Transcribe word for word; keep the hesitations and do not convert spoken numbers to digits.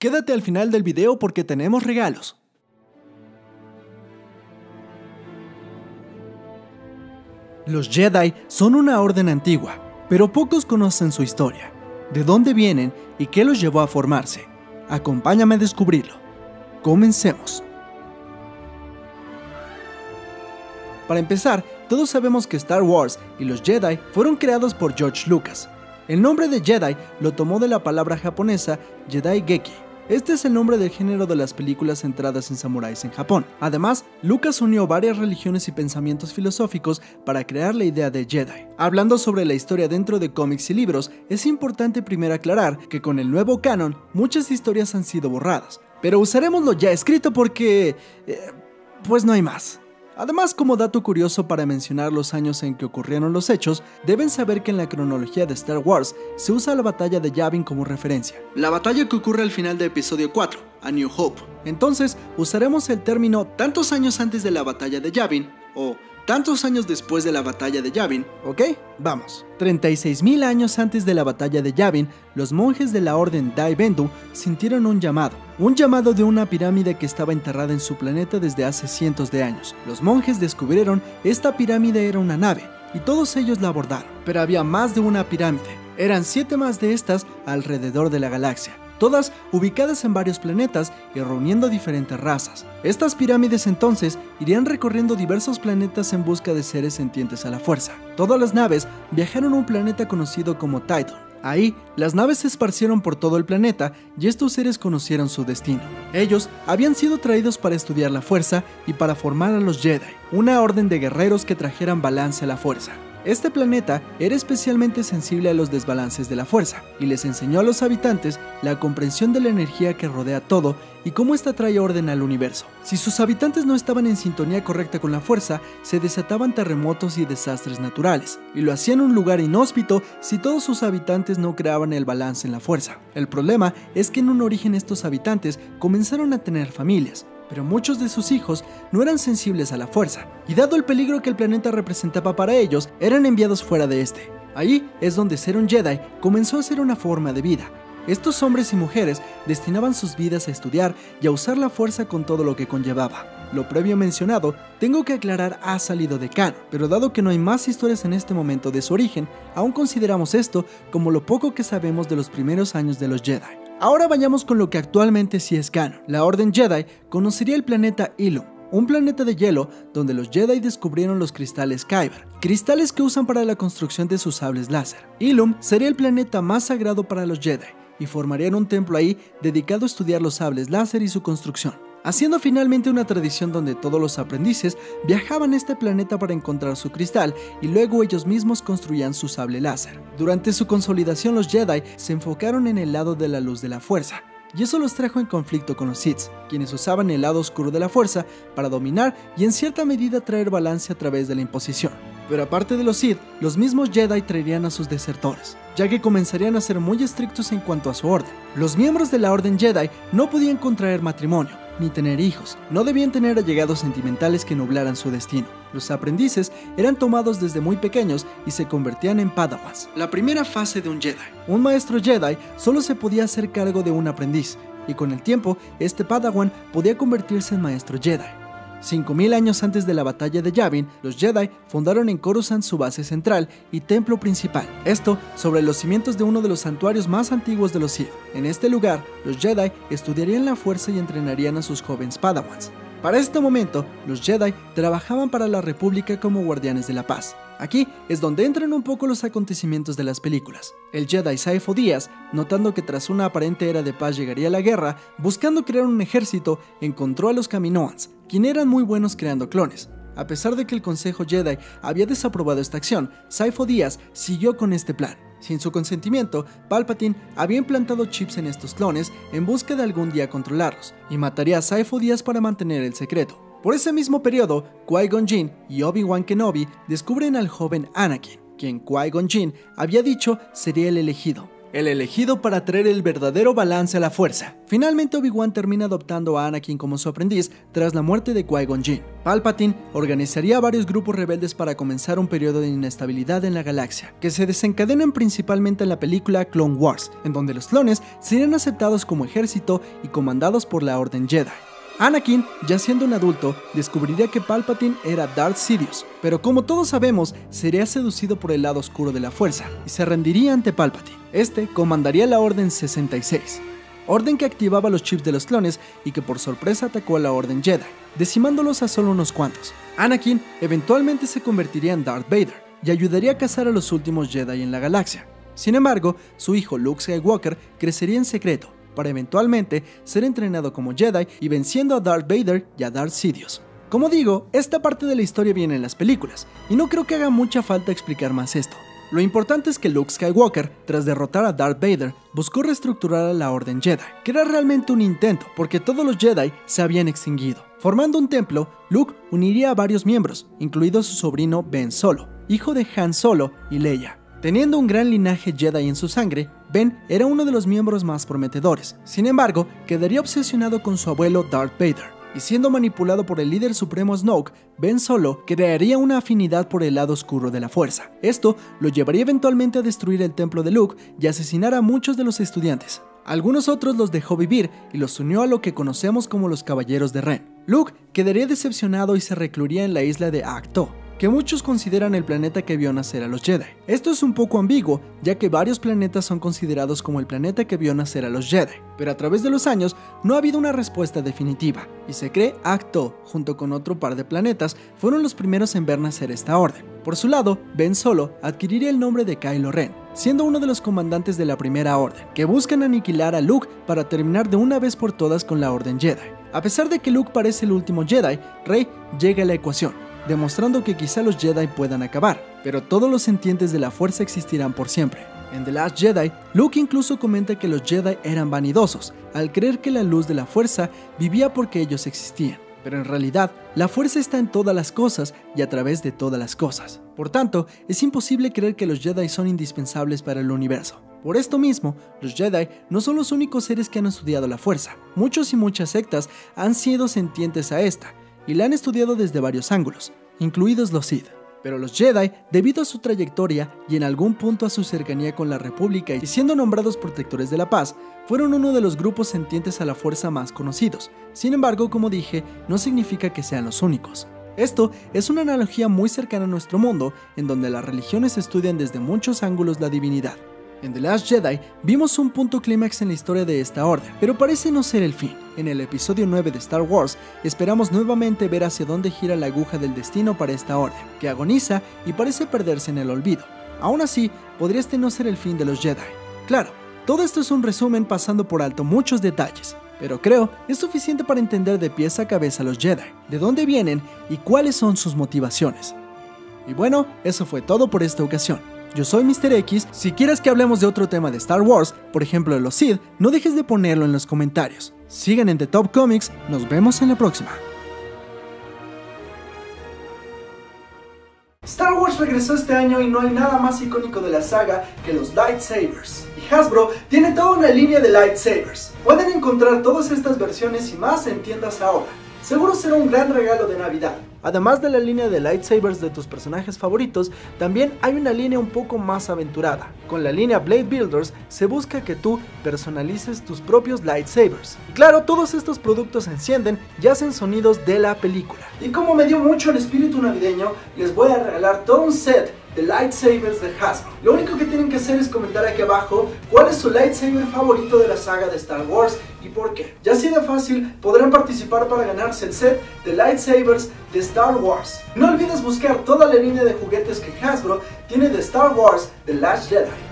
Quédate al final del video porque tenemos regalos. Los Jedi son una orden antigua, pero pocos conocen su historia, de dónde vienen y qué los llevó a formarse. Acompáñame a descubrirlo. Comencemos. Para empezar, todos sabemos que Star Wars y los Jedi fueron creados por George Lucas. El nombre de Jedi lo tomó de la palabra japonesa Jedi Geki. Este es el nombre del género de las películas centradas en samuráis en Japón. Además, Lucas unió varias religiones y pensamientos filosóficos para crear la idea de Jedi. Hablando sobre la historia dentro de cómics y libros, es importante primero aclarar que con el nuevo canon muchas historias han sido borradas, pero usaremos lo ya escrito porque... Eh, pues no hay más. Además, como dato curioso para mencionar los años en que ocurrieron los hechos, deben saber que en la cronología de Star Wars se usa la batalla de Yavin como referencia. La batalla que ocurre al final de episodio cuatro, A New Hope. Entonces, usaremos el término tantos años antes de la batalla de Yavin o tantos años después de la batalla de Yavin, ¿ok? Vamos. treinta y seis mil años antes de la batalla de Yavin, los monjes de la orden Dai Bendu sintieron un llamado. Un llamado de una pirámide que estaba enterrada en su planeta desde hace cientos de años. Los monjes descubrieron esta pirámide era una nave y todos ellos la abordaron. Pero había más de una pirámide. Eran siete más de estas alrededor de la galaxia, todas ubicadas en varios planetas y reuniendo diferentes razas. Estas pirámides entonces irían recorriendo diversos planetas en busca de seres sentientes a la fuerza. Todas las naves viajaron a un planeta conocido como Titan. Ahí, las naves se esparcieron por todo el planeta y estos seres conocieron su destino. Ellos habían sido traídos para estudiar la fuerza y para formar a los Jedi, una orden de guerreros que trajeran balance a la fuerza. Este planeta era especialmente sensible a los desbalances de la fuerza y les enseñó a los habitantes la comprensión de la energía que rodea todo y cómo ésta trae orden al universo. Si sus habitantes no estaban en sintonía correcta con la fuerza, se desataban terremotos y desastres naturales, y lo hacían un lugar inhóspito si todos sus habitantes no creaban el balance en la fuerza. El problema es que en un origen estos habitantes comenzaron a tener familias, pero muchos de sus hijos no eran sensibles a la fuerza, y dado el peligro que el planeta representaba para ellos, eran enviados fuera de este. Ahí es donde ser un Jedi comenzó a ser una forma de vida. Estos hombres y mujeres destinaban sus vidas a estudiar y a usar la fuerza con todo lo que conllevaba. Lo previo mencionado, tengo que aclarar, ha salido de canon, pero dado que no hay más historias en este momento de su origen, aún consideramos esto como lo poco que sabemos de los primeros años de los Jedi. Ahora vayamos con lo que actualmente sí es canon. La Orden Jedi conocería el planeta Ilum, un planeta de hielo donde los Jedi descubrieron los cristales kyber, cristales que usan para la construcción de sus sables láser. Ilum sería el planeta más sagrado para los Jedi y formarían un templo ahí dedicado a estudiar los sables láser y su construcción, haciendo finalmente una tradición donde todos los aprendices viajaban a este planeta para encontrar su cristal y luego ellos mismos construían su sable láser. Durante su consolidación los Jedi se enfocaron en el lado de la luz de la fuerza, y eso los trajo en conflicto con los Sith, quienes usaban el lado oscuro de la fuerza para dominar y en cierta medida traer balance a través de la imposición. Pero aparte de los Sith, los mismos Jedi traerían a sus desertores, ya que comenzarían a ser muy estrictos en cuanto a su orden. Los miembros de la Orden Jedi no podían contraer matrimonio, ni tener hijos, no debían tener allegados sentimentales que nublaran su destino. Los aprendices eran tomados desde muy pequeños y se convertían en padawans. La primera fase de un Jedi. Un maestro Jedi solo se podía hacer cargo de un aprendiz, y con el tiempo, este padawan podía convertirse en maestro Jedi. cinco mil años antes de la batalla de Yavin, los Jedi fundaron en Coruscant su base central y templo principal, esto sobre los cimientos de uno de los santuarios más antiguos de los Sith. En este lugar, los Jedi estudiarían la fuerza y entrenarían a sus jóvenes padawans. Para este momento, los Jedi trabajaban para la República como guardianes de la paz. Aquí es donde entran un poco los acontecimientos de las películas. El Jedi Sifo-Dyas, notando que tras una aparente era de paz llegaría la guerra, buscando crear un ejército, encontró a los Kaminoans, quienes eran muy buenos creando clones. A pesar de que el Consejo Jedi había desaprobado esta acción, Sifo-Dyas siguió con este plan. Sin su consentimiento, Palpatine había implantado chips en estos clones en busca de algún día controlarlos, y mataría a Sifo-Dyas para mantener el secreto. Por ese mismo periodo, Qui-Gon Jinn y Obi-Wan Kenobi descubren al joven Anakin, quien Qui-Gon Jinn había dicho sería el elegido. el elegido para traer el verdadero balance a la fuerza. Finalmente Obi-Wan termina adoptando a Anakin como su aprendiz tras la muerte de Qui-Gon Jinn. Palpatine organizaría varios grupos rebeldes para comenzar un periodo de inestabilidad en la galaxia, que se desencadenan principalmente en la película Clone Wars, en donde los clones serían aceptados como ejército y comandados por la Orden Jedi. Anakin, ya siendo un adulto, descubriría que Palpatine era Darth Sidious, pero como todos sabemos, sería seducido por el lado oscuro de la fuerza y se rendiría ante Palpatine. Este comandaría la Orden sesenta y seis, orden que activaba los chips de los clones y que por sorpresa atacó a la Orden Jedi, decimándolos a solo unos cuantos. Anakin eventualmente se convertiría en Darth Vader y ayudaría a cazar a los últimos Jedi en la galaxia. Sin embargo, su hijo Luke Skywalker crecería en secreto, para eventualmente ser entrenado como Jedi y venciendo a Darth Vader y a Darth Sidious. Como digo, esta parte de la historia viene en las películas, y no creo que haga mucha falta explicar más esto. Lo importante es que Luke Skywalker, tras derrotar a Darth Vader, buscó reestructurar a la Orden Jedi, que era realmente un intento, porque todos los Jedi se habían extinguido. Formando un templo, Luke uniría a varios miembros, incluido su sobrino Ben Solo, hijo de Han Solo y Leia. Teniendo un gran linaje Jedi en su sangre, Ben era uno de los miembros más prometedores. Sin embargo, quedaría obsesionado con su abuelo Darth Vader, y siendo manipulado por el líder supremo Snoke, Ben Solo crearía una afinidad por el lado oscuro de la fuerza. Esto lo llevaría eventualmente a destruir el templo de Luke y asesinar a muchos de los estudiantes. Algunos otros los dejó vivir y los unió a lo que conocemos como los Caballeros de Ren. Luke quedaría decepcionado y se recluiría en la isla de Ahch-To, que muchos consideran el planeta que vio nacer a los Jedi. Esto es un poco ambiguo, ya que varios planetas son considerados como el planeta que vio nacer a los Jedi, pero a través de los años no ha habido una respuesta definitiva, y se cree Ahch-To, junto con otro par de planetas, fueron los primeros en ver nacer esta orden. Por su lado, Ben Solo adquiriría el nombre de Kylo Ren, siendo uno de los comandantes de la Primera Orden, que buscan aniquilar a Luke para terminar de una vez por todas con la Orden Jedi. A pesar de que Luke parece el último Jedi, Rey llega a la ecuación, demostrando que quizá los Jedi puedan acabar, pero todos los entientes de la fuerza existirán por siempre. En The Last Jedi, Luke incluso comenta que los Jedi eran vanidosos, al creer que la luz de la fuerza vivía porque ellos existían, pero en realidad, la fuerza está en todas las cosas y a través de todas las cosas. Por tanto, es imposible creer que los Jedi son indispensables para el universo. Por esto mismo, los Jedi no son los únicos seres que han estudiado la fuerza. Muchos y muchas sectas han sido sentientes a esta, y la han estudiado desde varios ángulos, incluidos los Sith. Pero los Jedi, debido a su trayectoria y en algún punto a su cercanía con la República y siendo nombrados protectores de la paz, fueron uno de los grupos sentientes a la fuerza más conocidos. Sin embargo, como dije, no significa que sean los únicos. Esto es una analogía muy cercana a nuestro mundo, en donde las religiones estudian desde muchos ángulos la divinidad. En The Last Jedi vimos un punto clímax en la historia de esta orden, pero parece no ser el fin. En el episodio nueve de Star Wars esperamos nuevamente ver hacia dónde gira la aguja del destino para esta orden, que agoniza y parece perderse en el olvido. Aún así, podría este no ser el fin de los Jedi. Claro, todo esto es un resumen pasando por alto muchos detalles, pero creo es suficiente para entender de pies a cabeza a los Jedi, de dónde vienen y cuáles son sus motivaciones. Y bueno, eso fue todo por esta ocasión. Yo soy míster X. Si quieres que hablemos de otro tema de Star Wars, por ejemplo de los Sith, no dejes de ponerlo en los comentarios. Sigan en The Top Comics, nos vemos en la próxima. Star Wars regresó este año y no hay nada más icónico de la saga que los lightsabers. Y Hasbro tiene toda una línea de lightsabers. Pueden encontrar todas estas versiones y más en tiendas ahora. Seguro será un gran regalo de Navidad. Además de la línea de lightsabers de tus personajes favoritos, también hay una línea un poco más aventurada. Con la línea Blade Builders se busca que tú personalices tus propios lightsabers. Y claro, todos estos productos se encienden y hacen sonidos de la película. Y como me dio mucho el espíritu navideño, les voy a regalar todo un set de lightsabers de Hasbro. Lo único que tienen que hacer es comentar aquí abajo cuál es su lightsaber favorito de la saga de Star Wars y por qué. Ya así de fácil podrán participar para ganarse el set de lightsabers de Star Wars. No olvides buscar toda la línea de juguetes que Hasbro tiene de Star Wars The Last Jedi.